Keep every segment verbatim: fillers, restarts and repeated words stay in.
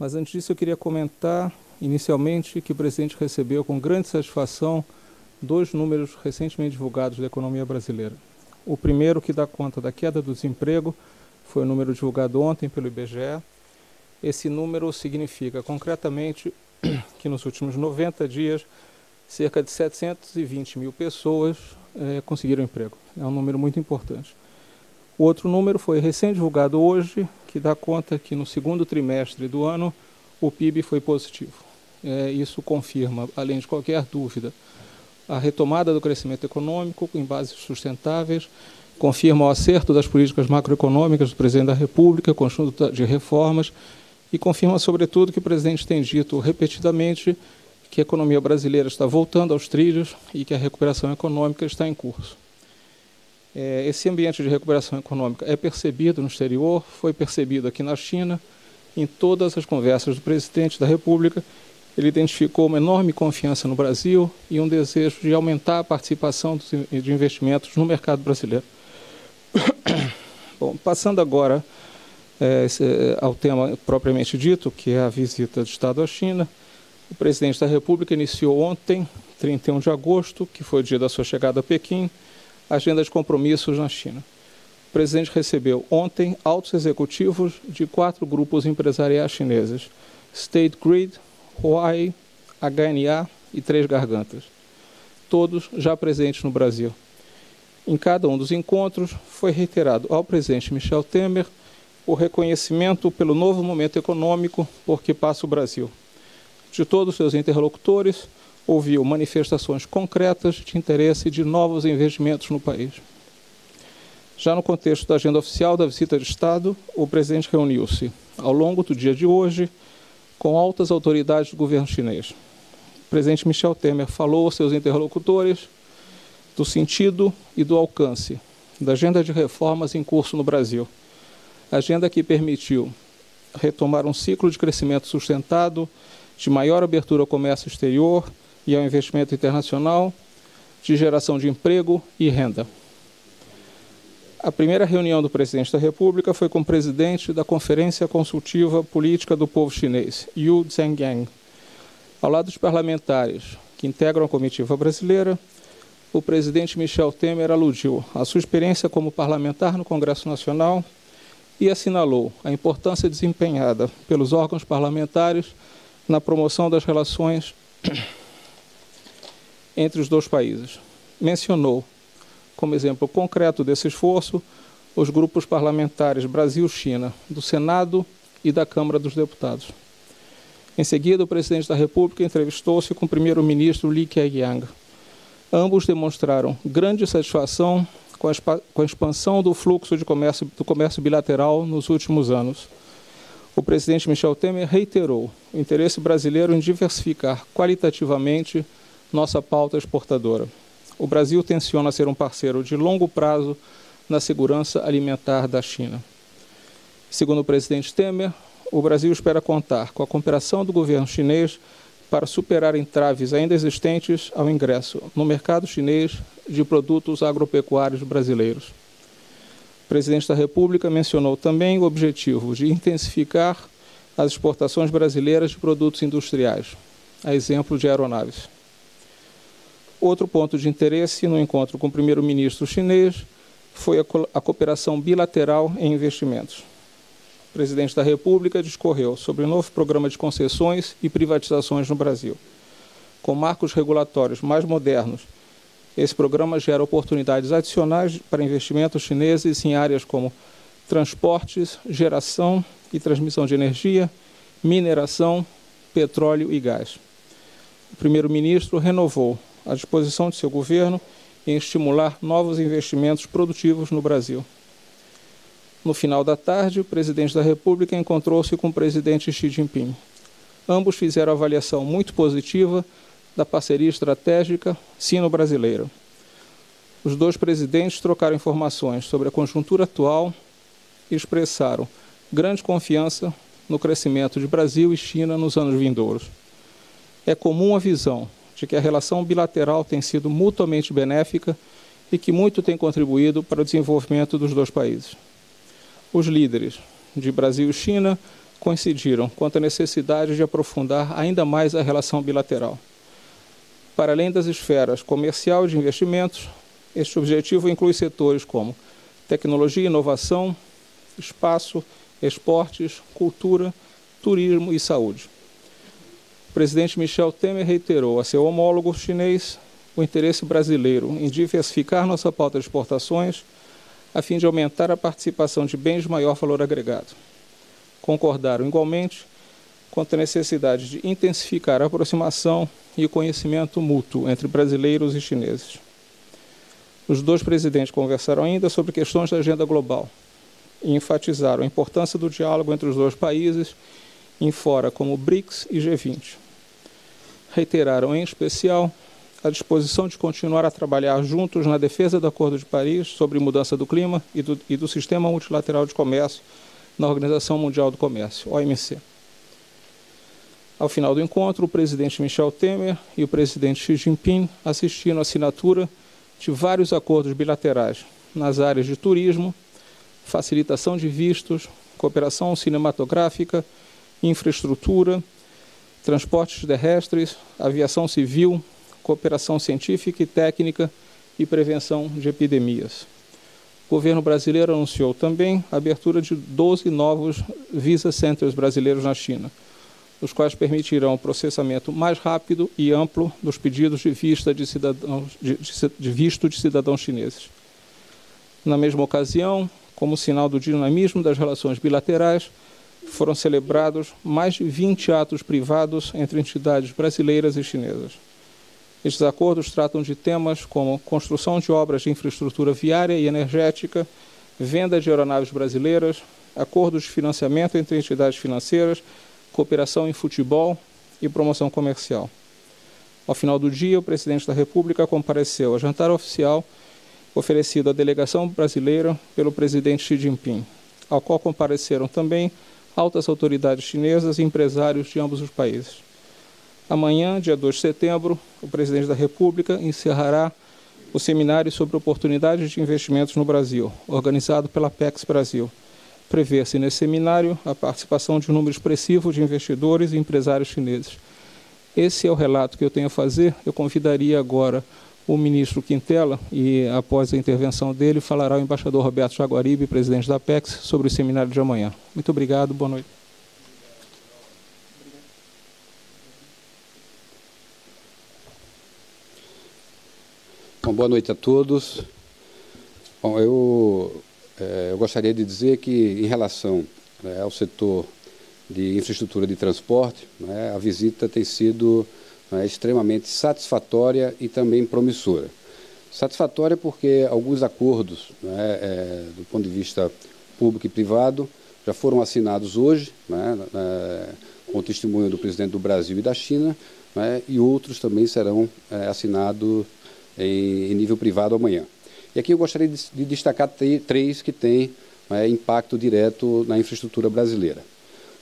Mas antes disso eu queria comentar inicialmente que o presidente recebeu com grande satisfação dois números recentemente divulgados da economia brasileira. O primeiro, que dá conta da queda do desemprego, foi o número divulgado ontem pelo I B G E. Esse número significa concretamente que nos últimos noventa dias cerca de setecentos e vinte mil pessoas eh, conseguiram emprego. É um número muito importante. O outro número foi recém-divulgado hoje, que dá conta que no segundo trimestre do ano o P I B foi positivo. Eh, isso confirma, além de qualquer dúvida, a retomada do crescimento econômico em bases sustentáveis, confirma o acerto das políticas macroeconômicas do presidente da República, conjunto de reformas, e confirma, sobretudo, que o presidente tem dito repetidamente que a economia brasileira está voltando aos trilhos e que a recuperação econômica está em curso. Esse ambiente de recuperação econômica é percebido no exterior, foi percebido aqui na China, em todas as conversas do presidente da República, ele identificou uma enorme confiança no Brasil e um desejo de aumentar a participação de investimentos no mercado brasileiro. Bom, passando agora é, ao tema propriamente dito, que é a visita de Estado à China, o presidente da República iniciou ontem, trinta e um de agosto, que foi o dia da sua chegada a Pequim, a agenda de compromissos na China. O presidente recebeu ontem altos executivos de quatro grupos empresariais chineses, State Grid, Huawei, H N A e Três Gargantas, todos já presentes no Brasil. Em cada um dos encontros foi reiterado ao presidente Michel Temer o reconhecimento pelo novo momento econômico por que passa o Brasil. De todos seus interlocutores, ouviu manifestações concretas de interesse de novos investimentos no país. Já no contexto da agenda oficial da visita de Estado, o presidente reuniu-se ao longo do dia de hoje com altas autoridades do governo chinês. O presidente Michel Temer falou aos seus interlocutores do sentido e do alcance da agenda de reformas em curso no Brasil, agenda que permitiu retomar um ciclo de crescimento sustentado, de maior abertura ao comércio exterior e ao investimento internacional, de geração de emprego e renda. A primeira reunião do presidente da República foi com o presidente da Conferência Consultiva Política do Povo Chinês, Yu Zhengyang. Ao lado dos parlamentares que integram a comitiva brasileira, o presidente Michel Temer aludiu à sua experiência como parlamentar no Congresso Nacional e assinalou a importância desempenhada pelos órgãos parlamentares na promoção das relações entre os dois países. Mencionou como exemplo concreto desse esforço os grupos parlamentares Brasil-China, do Senado e da Câmara dos Deputados. Em seguida, o presidente da República entrevistou-se com o primeiro-ministro Li Keqiang. Ambos demonstraram grande satisfação com a, com a expansão do fluxo de comércio, do comércio bilateral nos últimos anos. O presidente Michel Temer reiterou o interesse brasileiro em diversificar qualitativamente nossa pauta exportadora. O Brasil tenciona ser um parceiro de longo prazo na segurança alimentar da China. Segundo o presidente Temer, o Brasil espera contar com a cooperação do governo chinês para superar entraves ainda existentes ao ingresso no mercado chinês de produtos agropecuários brasileiros. O presidente da República mencionou também o objetivo de intensificar as exportações brasileiras de produtos industriais, a exemplo de aeronaves. Outro ponto de interesse no encontro com o primeiro-ministro chinês foi a, co a cooperação bilateral em investimentos. O presidente da República discorreu sobre o novo programa de concessões e privatizações no Brasil. Com marcos regulatórios mais modernos, esse programa gera oportunidades adicionais para investimentos chineses em áreas como transportes, geração e transmissão de energia, mineração, petróleo e gás. O primeiro-ministro renovou à disposição de seu governo em estimular novos investimentos produtivos no Brasil. No final da tarde, o presidente da República encontrou-se com o presidente Xi Jinping. Ambos fizeram avaliação muito positiva da parceria estratégica sino-brasileira. Os dois presidentes trocaram informações sobre a conjuntura atual e expressaram grande confiança no crescimento de Brasil e China nos anos vindouros. É comum a visão de que a relação bilateral tem sido mutuamente benéfica e que muito tem contribuído para o desenvolvimento dos dois países. Os líderes de Brasil e China coincidiram quanto à necessidade de aprofundar ainda mais a relação bilateral. Para além das esferas comercial e de investimentos, este objetivo inclui setores como tecnologia e inovação, espaço, esportes, cultura, turismo e saúde. O presidente Michel Temer reiterou a seu homólogo chinês o interesse brasileiro em diversificar nossa pauta de exportações a fim de aumentar a participação de bens de maior valor agregado. Concordaram igualmente quanto à necessidade de intensificar a aproximação e o conhecimento mútuo entre brasileiros e chineses. Os dois presidentes conversaram ainda sobre questões da agenda global e enfatizaram a importância do diálogo entre os dois países em fora como BRICS e G vinte. Reiteraram, em especial, a disposição de continuar a trabalhar juntos na defesa do Acordo de Paris sobre mudança do clima e do, e do Sistema Multilateral de Comércio na Organização Mundial do Comércio, O M C. Ao final do encontro, o presidente Michel Temer e o presidente Xi Jinping assistiram à assinatura de vários acordos bilaterais nas áreas de turismo, facilitação de vistos, cooperação cinematográfica, infraestrutura, transportes terrestres, aviação civil, cooperação científica e técnica e prevenção de epidemias. O governo brasileiro anunciou também a abertura de doze novos Visa Centers brasileiros na China, os quais permitirão o processamento mais rápido e amplo dos pedidos de visto de cidadãos, de, de visto de cidadãos chineses. Na mesma ocasião, como sinal do dinamismo das relações bilaterais, foram celebrados mais de vinte atos privados entre entidades brasileiras e chinesas. Estes acordos tratam de temas como construção de obras de infraestrutura viária e energética, venda de aeronaves brasileiras, acordos de financiamento entre entidades financeiras, cooperação em futebol e promoção comercial. Ao final do dia, o presidente da República compareceu a jantar oficial oferecido à delegação brasileira pelo presidente Xi Jinping, ao qual compareceram também altas autoridades chinesas e empresários de ambos os países. Amanhã, dia dois de setembro, o presidente da República encerrará o seminário sobre oportunidades de investimentos no Brasil, organizado pela Apex Brasil. Prevê-se nesse seminário a participação de um número expressivo de investidores e empresários chineses. Esse é o relato que eu tenho a fazer. Eu convidaria agora o ministro Quintella e, após a intervenção dele, falará o embaixador Roberto Jaguaribe, presidente da Apex, sobre o seminário de amanhã. Muito obrigado, boa noite. Bom, boa noite a todos. Bom, eu, eh, eu gostaria de dizer que, em relação né, ao setor de infraestrutura de transporte, né, a visita tem sido né, extremamente satisfatória e também promissora. Satisfatória porque alguns acordos, né, eh, do ponto de vista público e privado, já foram assinados hoje, né, eh, com o testemunho do presidente do Brasil e da China, né, e outros também serão eh, assinados Em, em nível privado amanhã. E aqui eu gostaria de, de destacar três que têm né, impacto direto na infraestrutura brasileira.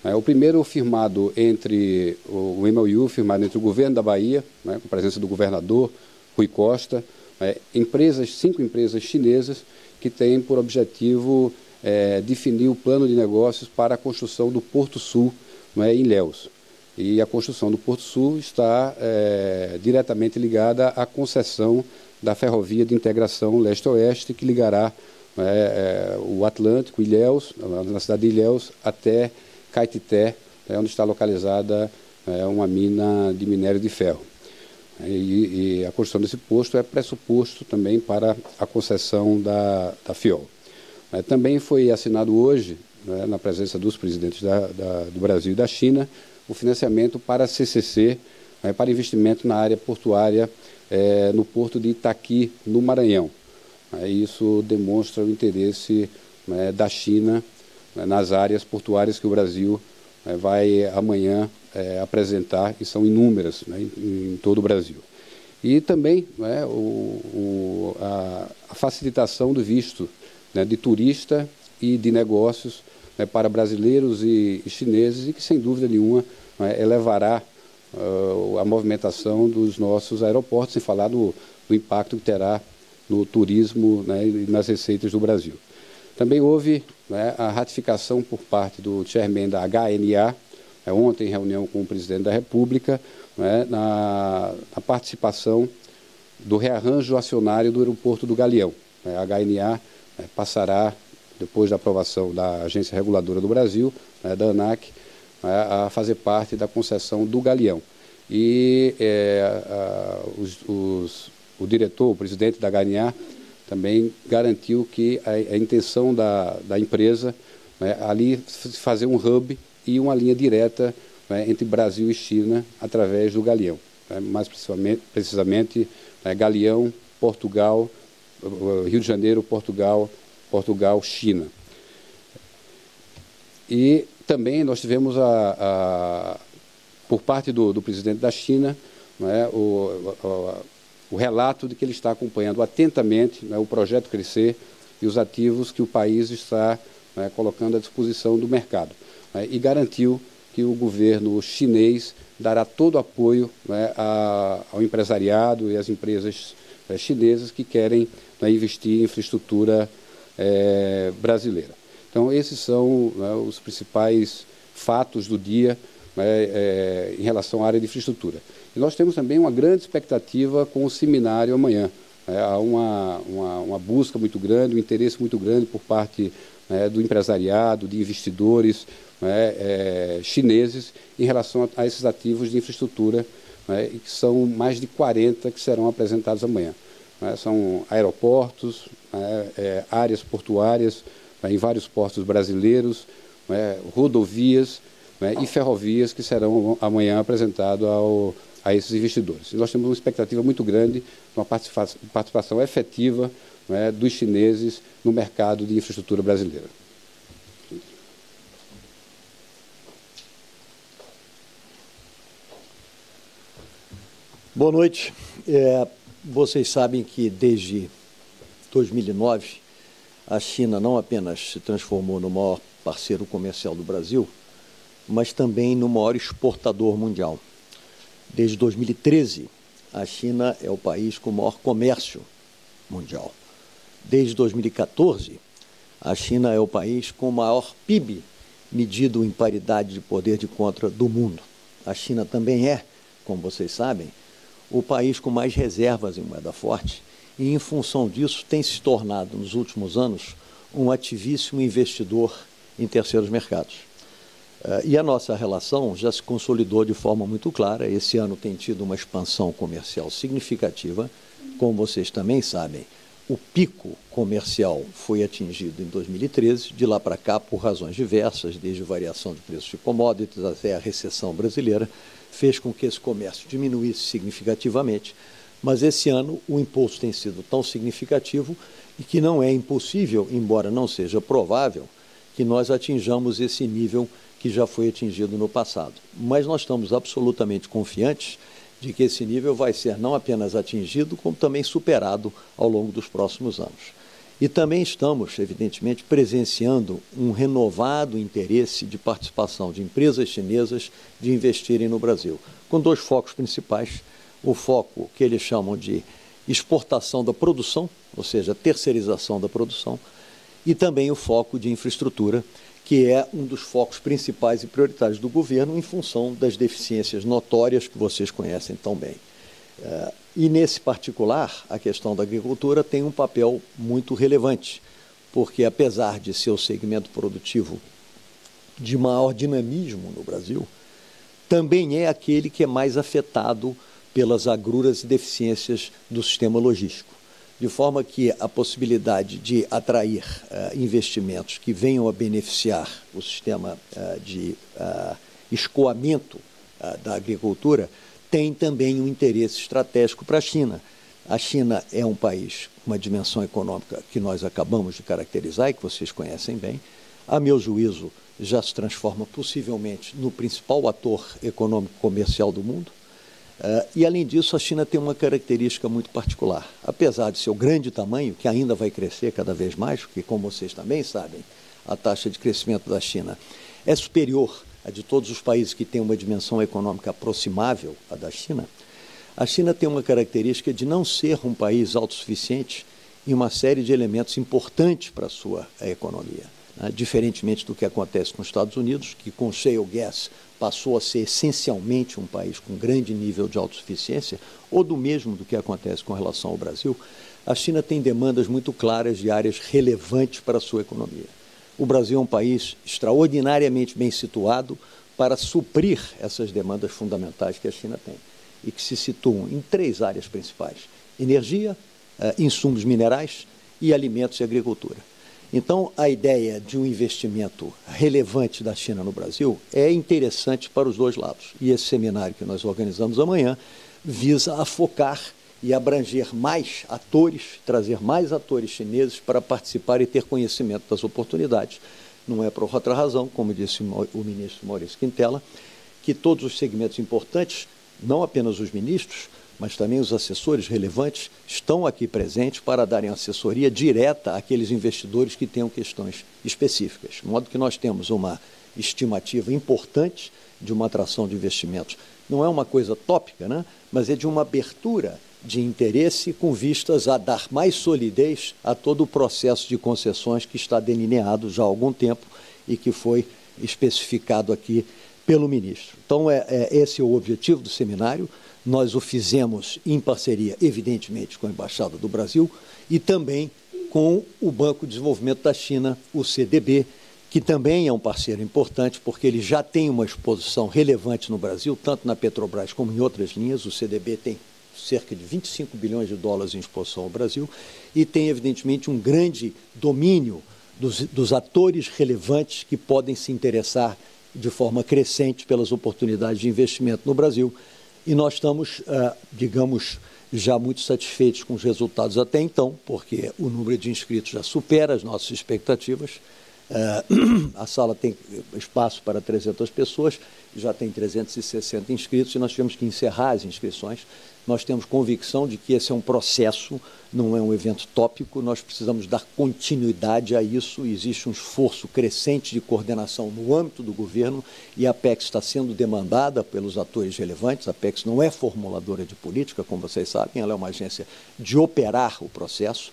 É, o primeiro firmado entre o, o M O U, firmado entre o governo da Bahia, né, com a presença do governador Rui Costa, né, empresas, cinco empresas chinesas que têm por objetivo é, definir o plano de negócios para a construção do Porto Sul né, em Ilhéus. E a construção do Porto Sul está é, diretamente ligada à concessão da ferrovia de integração leste-oeste, que ligará é, é, o Atlântico, Ilhéus, na cidade de Ilhéus, até Caeté, é, onde está localizada é, uma mina de minério de ferro. E, e a construção desse posto é pressuposto também para a concessão da, da Fiol. É, também foi assinado hoje, né, na presença dos presidentes da, da, do Brasil e da China, o financiamento para a C C C, né, para investimento na área portuária, eh, no porto de Itaqui, no Maranhão. Isso demonstra o interesse né, da China né, nas áreas portuárias que o Brasil né, vai amanhã eh, apresentar, e são inúmeras né, em, em todo o Brasil. E também né, o, o, a, a facilitação do visto né, de turista e de negócios né, para brasileiros e, e chineses, e que, sem dúvida nenhuma, né, elevará uh, a movimentação dos nossos aeroportos, sem falar do, do impacto que terá no turismo né, e nas receitas do Brasil. Também houve, né, a ratificação por parte do chairman da H N A, né, ontem em reunião com o presidente da República, né, na, na participação do rearranjo acionário do aeroporto do Galeão. A H N A passará, depois da aprovação da Agência Reguladora do Brasil, né, da ANAC, a fazer parte da concessão do Galeão. E é, a, os, os, o diretor, o presidente da H N A, também garantiu que a, a intenção da, da empresa, né, ali fazer um hub e uma linha direta, né, entre Brasil e China através do Galeão. Né, mais precisamente, precisamente né, Galeão, Portugal, Rio de Janeiro, Portugal, Portugal, China. E também nós tivemos, a, a, por parte do, do presidente da China, né, o, o, o relato de que ele está acompanhando atentamente, né, o projeto Crescer e os ativos que o país está, né, colocando à disposição do mercado. Né, e garantiu que o governo chinês dará todo o apoio, né, a, ao empresariado e às empresas, né, chinesas que querem, né, investir em infraestrutura é, brasileira. Então, esses são, né, os principais fatos do dia, né, é, em relação à área de infraestrutura. E nós temos também uma grande expectativa com o seminário amanhã. É, há uma, uma, uma busca muito grande, um interesse muito grande por parte, né, do empresariado, de investidores, né, é, chineses em relação a, a esses ativos de infraestrutura, né, e que são mais de quarenta que serão apresentados amanhã. Né, são aeroportos, né, é, áreas portuárias, em vários portos brasileiros, né, rodovias, né, e ferrovias que serão amanhã apresentados ao, a esses investidores. E nós temos uma expectativa muito grande de uma participação, participação efetiva, né, dos chineses no mercado de infraestrutura brasileira. Boa noite. É, vocês sabem que desde dois mil e nove... a China não apenas se transformou no maior parceiro comercial do Brasil, mas também no maior exportador mundial. Desde dois mil e treze, a China é o país com o maior comércio mundial. Desde dois mil e quatorze, a China é o país com o maior P I B, medido em paridade de poder de compra do mundo. A China também é, como vocês sabem, o país com mais reservas em moeda forte, e, em função disso, tem se tornado, nos últimos anos, um ativíssimo investidor em terceiros mercados. E a nossa relação já se consolidou de forma muito clara. Esse ano tem tido uma expansão comercial significativa. Como vocês também sabem, o pico comercial foi atingido em dois mil e treze. De lá para cá, por razões diversas, desde variação de preços de commodities até a recessão brasileira, fez com que esse comércio diminuísse significativamente. Mas esse ano o impulso tem sido tão significativo e que não é impossível, embora não seja provável, que nós atinjamos esse nível que já foi atingido no passado. Mas nós estamos absolutamente confiantes de que esse nível vai ser não apenas atingido, como também superado ao longo dos próximos anos. E também estamos, evidentemente, presenciando um renovado interesse de participação de empresas chinesas de investirem no Brasil, com dois focos principais. O foco que eles chamam de exportação da produção, ou seja, terceirização da produção, e também o foco de infraestrutura, que é um dos focos principais e prioritários do governo em função das deficiências notórias que vocês conhecem tão bem. E, nesse particular, a questão da agricultura tem um papel muito relevante, porque, apesar de ser o segmento produtivo de maior dinamismo no Brasil, também é aquele que é mais afetado pelas agruras e deficiências do sistema logístico, de forma que a possibilidade de atrair uh, investimentos que venham a beneficiar o sistema uh, de uh, escoamento uh, da agricultura tem também um interesse estratégico para a China. A China é um país com uma dimensão econômica que nós acabamos de caracterizar e que vocês conhecem bem. A meu juízo, já se transforma possivelmente no principal ator econômico comercial do mundo. Uh, e, além disso, a China tem uma característica muito particular. Apesar de seu grande tamanho, que ainda vai crescer cada vez mais, porque, como vocês também sabem, a taxa de crescimento da China é superior à de todos os países que têm uma dimensão econômica aproximável à da China, a China tem uma característica de não ser um país autossuficiente em uma série de elementos importantes para a sua economia. Né? Diferentemente do que acontece com os Estados Unidos, que com o shale gas passou a ser essencialmente um país com grande nível de autossuficiência, ou do mesmo do que acontece com relação ao Brasil, a China tem demandas muito claras de áreas relevantes para a sua economia. O Brasil é um país extraordinariamente bem situado para suprir essas demandas fundamentais que a China tem e que se situam em três áreas principais: energia, insumos minerais e alimentos e agricultura. Então, a ideia de um investimento relevante da China no Brasil é interessante para os dois lados. E esse seminário que nós organizamos amanhã visa a focar e abranger mais atores, trazer mais atores chineses para participar e ter conhecimento das oportunidades. Não é por outra razão, como disse o ministro Maurício Quintella, que todos os segmentos importantes, não apenas os ministros, mas também os assessores relevantes, estão aqui presentes para darem assessoria direta àqueles investidores que tenham questões específicas. De modo que nós temos uma estimativa importante de uma atração de investimentos. Não é uma coisa tópica, né? Mas é de uma abertura de interesse com vistas a dar mais solidez a todo o processo de concessões que está delineado já há algum tempo e que foi especificado aqui pelo ministro. Então, é, é, esse é o objetivo do seminário. Nós o fizemos em parceria, evidentemente, com a Embaixada do Brasil e também com o Banco de Desenvolvimento da China, o C D B, que também é um parceiro importante, porque ele já tem uma exposição relevante no Brasil, tanto na Petrobras como em outras linhas. O C D B tem cerca de vinte e cinco bilhões de dólares em exposição ao Brasil e tem, evidentemente, um grande domínio dos, dos atores relevantes que podem se interessar de forma crescente pelas oportunidades de investimento no Brasil. E nós estamos, ah, digamos, já muito satisfeitos com os resultados até então, porque o número de inscritos já supera as nossas expectativas. Ah, a sala tem espaço para trezentas pessoas, já tem trezentos e sessenta inscritos e nós tivemos que encerrar as inscrições. Nós temos convicção de que esse é um processo, não é um evento tópico, nós precisamos dar continuidade a isso. Existe um esforço crescente de coordenação no âmbito do governo e a Apex está sendo demandada pelos atores relevantes. A Apex não é formuladora de política, como vocês sabem, ela é uma agência de operar o processo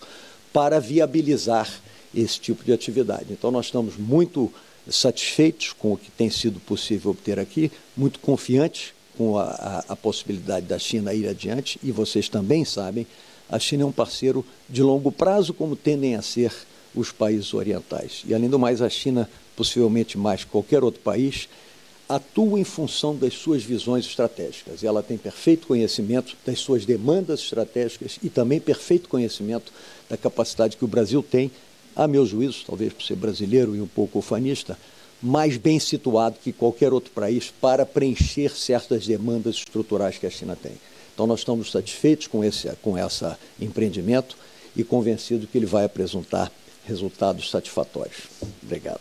para viabilizar esse tipo de atividade. Então, nós estamos muito satisfeitos com o que tem sido possível obter aqui, muito confiantes com a, a, a possibilidade da China ir adiante, e vocês também sabem, a China é um parceiro de longo prazo, como tendem a ser os países orientais. E, além do mais, a China, possivelmente mais qualquer outro país, atua em função das suas visões estratégicas. Ela tem perfeito conhecimento das suas demandas estratégicas e também perfeito conhecimento da capacidade que o Brasil tem, a meu juízo, talvez por ser brasileiro e um pouco ufanista, mais bem situado que qualquer outro país para preencher certas demandas estruturais que a China tem. Então, nós estamos satisfeitos com esse com esse empreendimento e convencidos que ele vai apresentar resultados satisfatórios. Obrigado.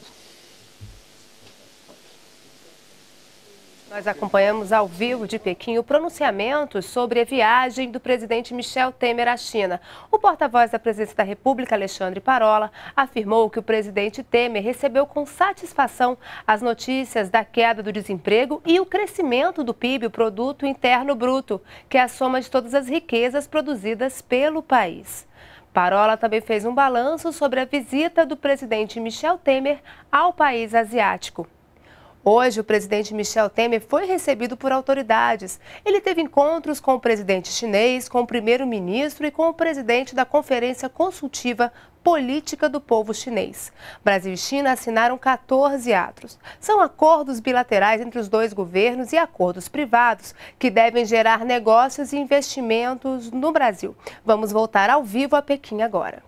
Nós acompanhamos ao vivo de Pequim o pronunciamento sobre a viagem do presidente Michel Temer à China. O porta-voz da Presidência da República, Alexandre Parola, afirmou que o presidente Temer recebeu com satisfação as notícias da queda do desemprego e o crescimento do P I B, o Produto Interno Bruto, que é a soma de todas as riquezas produzidas pelo país. Parola também fez um balanço sobre a visita do presidente Michel Temer ao país asiático. Hoje, o presidente Michel Temer foi recebido por autoridades. Ele teve encontros com o presidente chinês, com o primeiro-ministro e com o presidente da Conferência Consultiva Política do Povo Chinês. Brasil e China assinaram quatorze atos. São acordos bilaterais entre os dois governos e acordos privados que devem gerar negócios e investimentos no Brasil. Vamos voltar ao vivo a Pequim agora.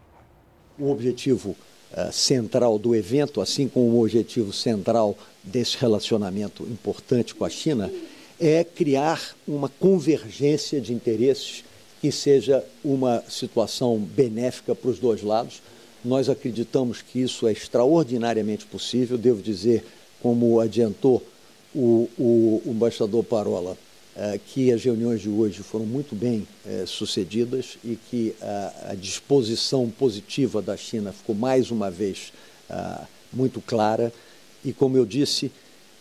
O objetivo Uh, central do evento, assim como o objetivo central desse relacionamento importante com a China, é criar uma convergência de interesses que seja uma situação benéfica para os dois lados. Nós acreditamos que isso é extraordinariamente possível. Devo dizer, como adiantou o, o, o embaixador Parola, uh, que as reuniões de hoje foram muito bem uh, sucedidas e que uh, a disposição positiva da China ficou mais uma vez uh, muito clara. E, como eu disse,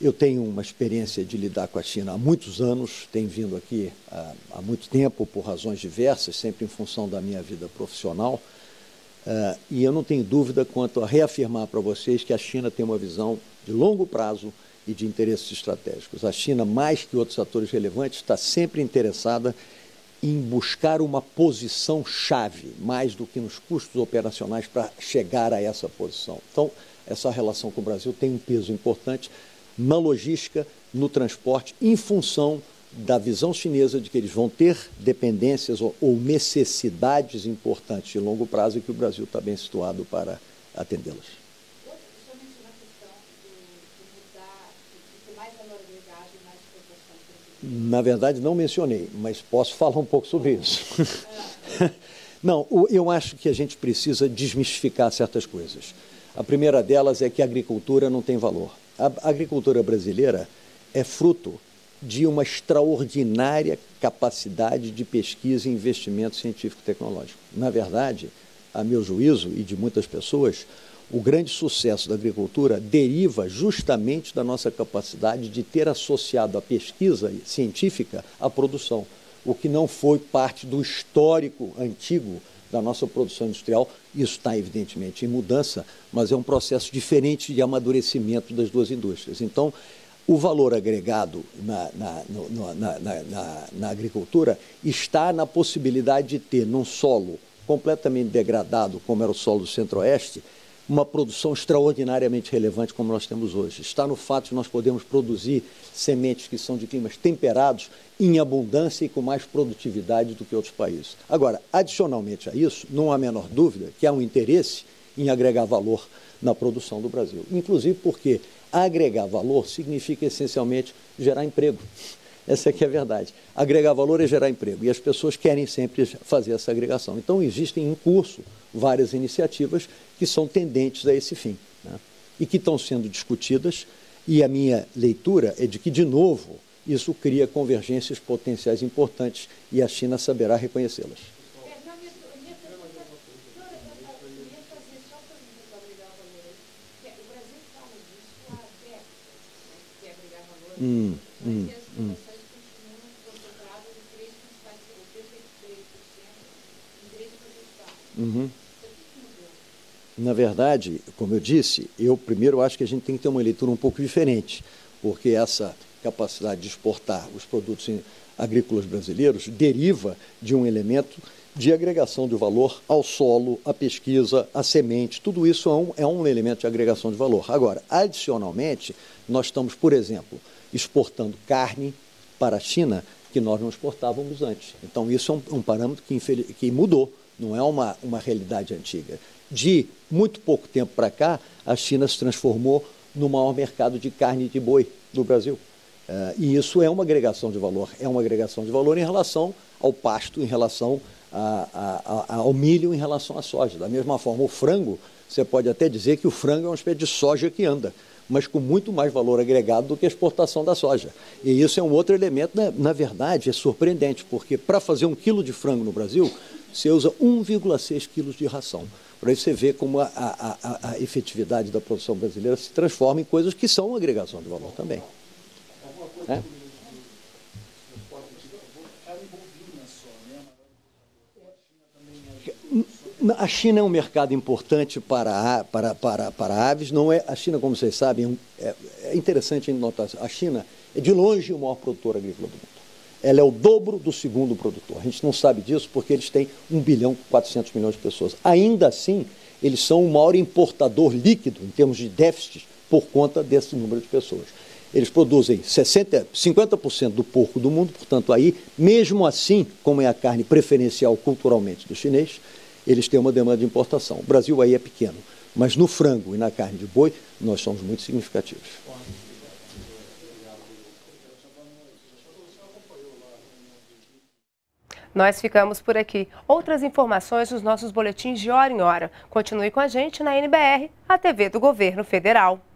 eu tenho uma experiência de lidar com a China há muitos anos, tenho vindo aqui uh, há muito tempo por razões diversas, sempre em função da minha vida profissional, Uh, e eu não tenho dúvida quanto a reafirmar para vocês que a China tem uma visão de longo prazo e de interesses estratégicos. A China, mais que outros atores relevantes, está sempre interessada em buscar uma posição chave, mais do que nos custos operacionais para chegar a essa posição. Então, essa relação com o Brasil tem um peso importante na logística, no transporte, em função da visão chinesa de que eles vão ter dependências ou necessidades importantes de longo prazo e que o Brasil está bem situado para atendê-las. Na verdade, não mencionei, mas posso falar um pouco sobre isso. Não, eu acho que a gente precisa desmistificar certas coisas. A primeira delas é que a agricultura não tem valor. A agricultura brasileira é fruto de uma extraordinária capacidade de pesquisa e investimento científico-tecnológico. Na verdade, a meu juízo e de muitas pessoas, o grande sucesso da agricultura deriva justamente da nossa capacidade de ter associado a pesquisa científica à produção, o que não foi parte do histórico antigo da nossa produção industrial. Isso está, evidentemente, em mudança, mas é um processo diferente de amadurecimento das duas indústrias. Então, o valor agregado na, na, no, na, na, na, na agricultura está na possibilidade de ter, num solo completamente degradado, como era o solo do Centro-Oeste, uma produção extraordinariamente relevante como nós temos hoje. Está no fato de nós podermos produzir sementes que são de climas temperados em abundância e com mais produtividade do que outros países. Agora, adicionalmente a isso, não há a menor dúvida que há um interesse em agregar valor na produção do Brasil. Inclusive porque agregar valor significa essencialmente gerar emprego. Essa aqui é a verdade. Agregar valor é gerar emprego e as pessoas querem sempre fazer essa agregação. Então, existem em curso várias iniciativas que são tendentes a esse fim, né? E que estão sendo discutidas, e a minha leitura é de que, de novo, isso cria convergências potenciais importantes e a China saberá reconhecê-las. Hum, hum, hum. Uhum. Na verdade, como eu disse, eu primeiro acho que a gente tem que ter uma leitura um pouco diferente, porque essa capacidade de exportar os produtos agrícolas brasileiros deriva de um elemento de agregação de valor ao solo, à pesquisa, à semente. Tudo isso é um, é um elemento de agregação de valor. Agora, adicionalmente, nós estamos, por exemplo, exportando carne para a China que nós não exportávamos antes. Então, isso é um, um parâmetro que, infeliz, que mudou. Não é uma, uma realidade antiga. De muito pouco tempo para cá, a China se transformou no maior mercado de carne de boi do Brasil. Uh, e isso é uma agregação de valor. É uma agregação de valor em relação ao pasto, em relação a, a, a, ao milho, em relação à soja. Da mesma forma, o frango, você pode até dizer que o frango é uma espécie de soja que anda, mas com muito mais valor agregado do que a exportação da soja. E isso é um outro elemento, né? Na verdade, é surpreendente, porque para fazer um quilo de frango no Brasil, você usa um vírgula seis quilos de ração. Para isso você vê como a, a, a, a efetividade da produção brasileira se transforma em coisas que são uma agregação de valor também. É? A China é um mercado importante para, para, para, para aves. Não é, a China, como vocês sabem, é, é interessante notar, a China é de longe o maior produtor agrícola do mundo. Ela é o dobro do segundo produtor. A gente não sabe disso porque eles têm um bilhão e quatrocentos milhões de pessoas. Ainda assim, eles são o maior importador líquido em termos de déficit por conta desse número de pessoas. Eles produzem sessenta, cinquenta por cento do porco do mundo, portanto, aí, mesmo assim, como é a carne preferencial culturalmente do chinês, eles têm uma demanda de importação. O Brasil aí é pequeno, mas no frango e na carne de boi, nós somos muito significativos. Nós ficamos por aqui. Outras informações nos nossos boletins de hora em hora. Continue com a gente na N B R, a T V do Governo Federal.